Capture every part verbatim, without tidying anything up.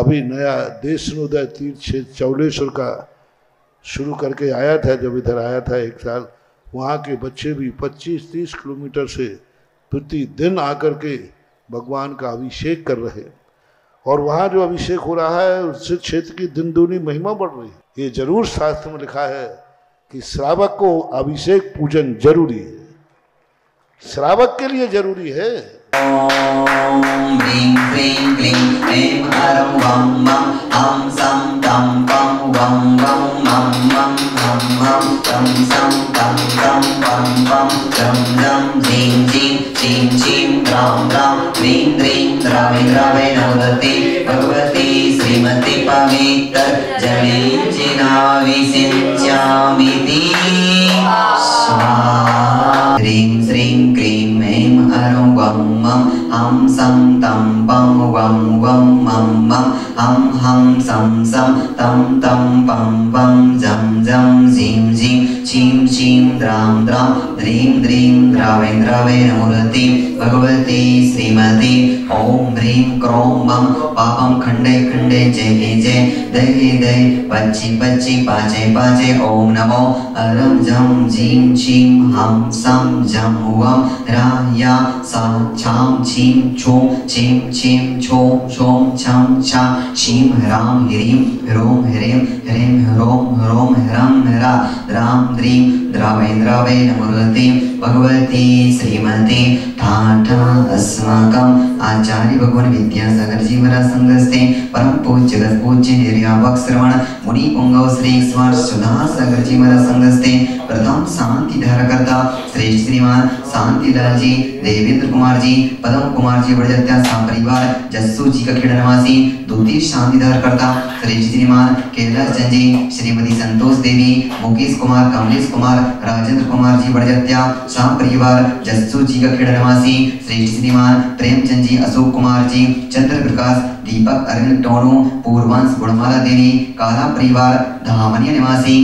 अभी नया देशनोदय तीर्थ क्षेत्र चवलेश्वर का शुरू करके आया था, जब इधर आया था एक साल, वहाँ के बच्चे भी पच्चीस तीस किलोमीटर से प्रतिदिन आकर के भगवान का अभिषेक कर रहे हैं। और वहाँ जो अभिषेक हो रहा है उससे क्षेत्र की दिन दूनी महिमा बढ़ रही है। ये जरूर शास्त्र में लिखा है कि श्रावक को अभिषेक पूजन जरूरी है, श्रावक के लिए जरूरी है। भगवती श्रीमती पवित्र जलिनाविसिंचामिति स्वाहा। ह्रीं श्रीं क्रीं ऐं हरं वं मं हं सं तं पं वं वं मं मं हं हं सं सं तं तं पं पं जं जं झीं झीं छीं छीं द्रां द्रां ह्रीं द्रीं द्रावै द्रावै नमोरति भगवती श्रीमती। ॐ ह्रीं क्रों मं पापं खंडे खंडे जये जय दये दये पच्ची पच्ची पाचे पाचे ॐ नमो हरं जं झीं छीं हं सं जं वं राह्या सा छां छीं छूं छीं छीं छौं छौं छं छा छीं ह्रां ह्रीं ह्रों ह्रीं ह्रीं ह्रों ह्रों ह्रं ह्रा ह्रां ह्रीं द्रावै द्रावै नमोरति भगवती श्रीमती। ठाठ अस्माकं आचार्य भगवान विद्यासागर जी महाराज संगस्ते परम पूज्य जगतपूज्य निर्यावक श्रवण मुनि पुंगव श्री स्वर सुधा सागर जी महाराज संगस्ते प्रथम शांतिधारा कर्ता श्री श्रीमान शांतिलाल जी देवेंद्र कुमार जी पदम कुमार जी बड़जत्या सपरिवार जस्सू जी का खेड़ा निवासी द्वितीय शांतिधारा कर्ता श्री श्रीमान कैलाश चंद जी श्रीमती संतोष देवी मुकेश कुमार कमलेश कुमार राजेंद्र कुमार जी बड़जत्या सपरिवार जस्सू जी का खेड़ा निवासी श्री श्रीमान प्रेमचंद जी अशोक कुमार जी चंद्र प्रकाश दीपक अरविंद टोनू पूर्वांश गुणमाला देवी काला परिवार धामनिया निवासी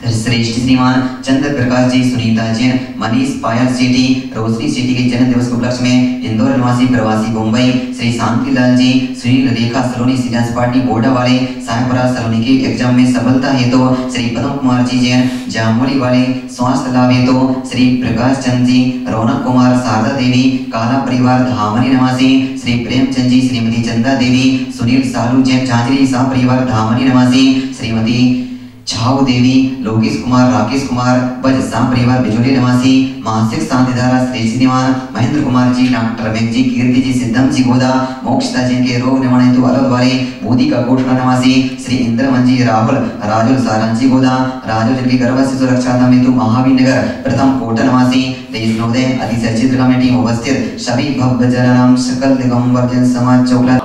श्रेष्ठ श्रीमान चंद्र प्रकाश जी सुनीता जैन मनीष पायल सिटी रोशनी सिटी के जन्म दिवस उपलक्ष्य में इंदौर निवासी प्रवासी मुंबई श्री शांतिलाल जी सुनील रेखा सलोनी सीनियर पार्टी बोडा वाले साहेबरा सलोनी के एग्जाम में सफलता हेतु तो, श्री पदम कुमार जी जैन जामोली वाले स्वास्थ्य लाभ हेतु तो, श्री प्रकाश चंद जी रौनक कुमार शारदा देवी काला परिवार धामनी निवासी श्री प्रेमचंद जी श्रीमती चंदा देवी सुनील सालू जैन झांझरी शाह परिवार धामनी निवासी श्रीमती छाऊ देवी लोकेश कुमार राकेश कुमार बज साम परिवार बिजोली निवासी मानसिक शांतिधारा श्री श्रीमान महेंद्र कुमार जी डॉक्टर मेघ जी कीर्ति जी सिद्धम जी गोदा मोक्षता जी के रोग निवारण हेतु अलग वाले मोदी का कोटला निवासी श्री इंद्रमन जी राहुल राजुल सारांची गोदा राजुल जिनकी गर्भ शिशु रक्षा धाम हेतु महावीर नगर प्रथम कोटा निवासी देशनोदय अतिशय कमेटी में उपस्थित सभी भव्य जनाम सकल दिगम्बर जन समाज चौकला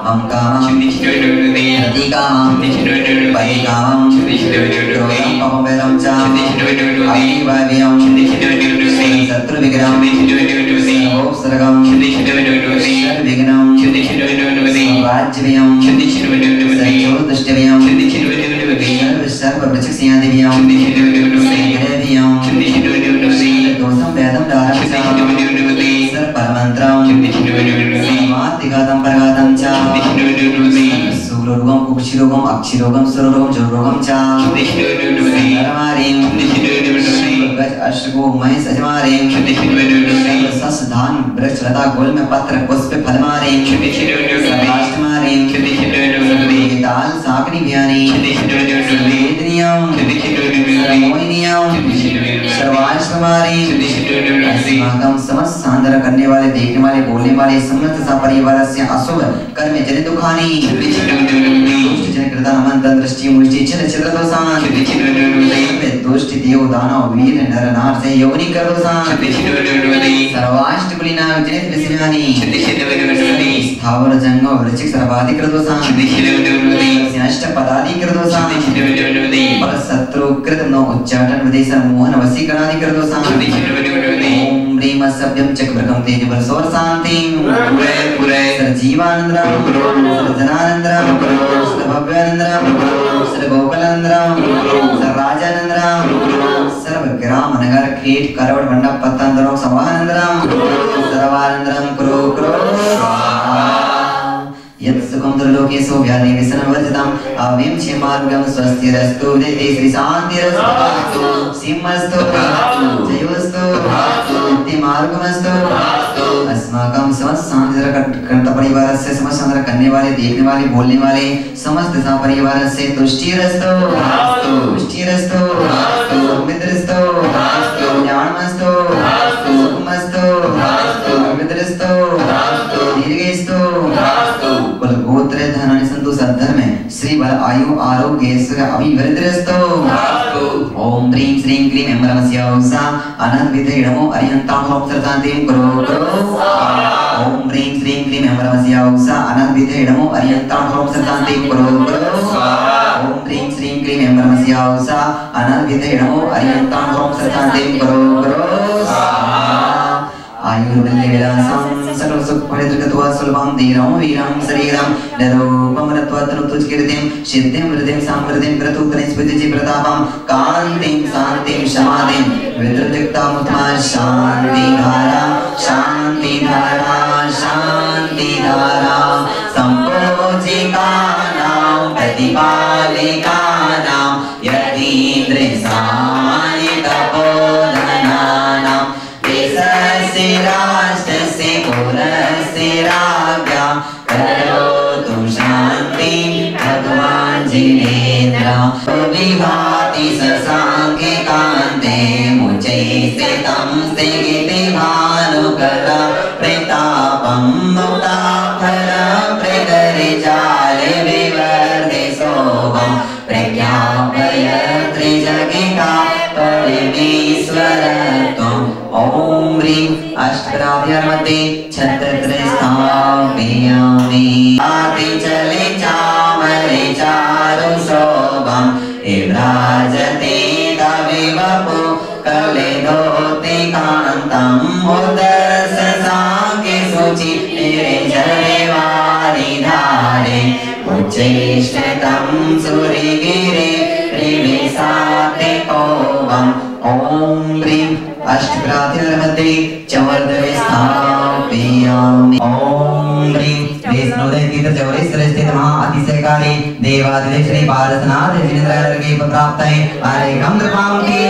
क्षिरोगम अक्षिरोगम सरोगम जोरोगम चा गोल में पत्र पुष्प फल समस्त सांदर करने वाले देखने वाले बोलने वाले समस्त परिवार से अशुभ कर्म जनित दुखानी जीवानंद भव्यानंदराम सर गोपालनंदराम सर राजानंदराम सर्व ग्राम नगर खेत करवट मंडप पतंदरो सवानंदराम सर्वानंदराम करो करो स्वाहा। परिवार से समस्त करने वाले, देखने वाले, बोलने वाले समस्त परिवार से तुष्टिरस्तो तुष्टिरस्तो मित्रस्तो ज्ञानमस्तो मस्तो मित्रस्तो दीर्घस्तो गोत्र धनानि सन्तु सद्धर्मे श्री बल आयु आरोग्य सुख अभिवृद्धिरस्तो ओम ह्रीं श्रीं क्लीं ऐं ब्रह्मस्य औसा अनंत विधे नमो अरिहंतां लोकत्रतांतिं करो करो ओम ह्रीं श्रीं क्लीं ऐं ब्रह्मस्य औसा अनंत विधे नमो अरिहंतां लोकत्रतांतिं करो करो ओम ह्रीं श्रीं क्लीं ऐं ब्रह्मस्य औसा अनंत विधे नमो अरिहंतां लोकत्रतांतिं करो करो आयुर्विलासं सर्व सुख परितुवा सुलभं धीरं वीरं शरीरं नरोपम रत्वतनु तुजकीर्तिं सिद्धिं हृदिं समृद्धिं प्रतु तनिस्पतिजि प्रतापं कान्तिं शान्तिं समाधिं विद्रुक्तामुत्मा शांतिधारा शांतिधारा शांतिधारा संपूर्णिकानां प्रतिपालिकानां यतीन्द्रे विभाति ससांगे कांते मुचे से तम से भानुकला प्रतापम मुक्ताफल प्रदरे जाले विवर्धे शोभम प्रज्ञापय त्रिजगिका परमेश्वर त्वं ओम ह्रीं अष्टराभ्यामते छत्रत्रय स्थापयामि आदि चले चामरे चारु शोभम विभ्राजते तविवपु कलेदोति कान्तं उदर्शसाङ्गे शुचिर्निर्जने वारिधारे उच्चैष्टतं सूरिगिरे त्रिविशाते कोवम् ओम ह्रीं अष्टप्रातिरहते चवर्धवे स्थापयामि ओम ह्रीं विष्णुदेव की चौरे श्रेष्ठ नमः अतिशयकारी देवादिदेव श्री पार्वतीनाथ जिनेन्द्र के प्राप्त है हरे गम कृपाम की।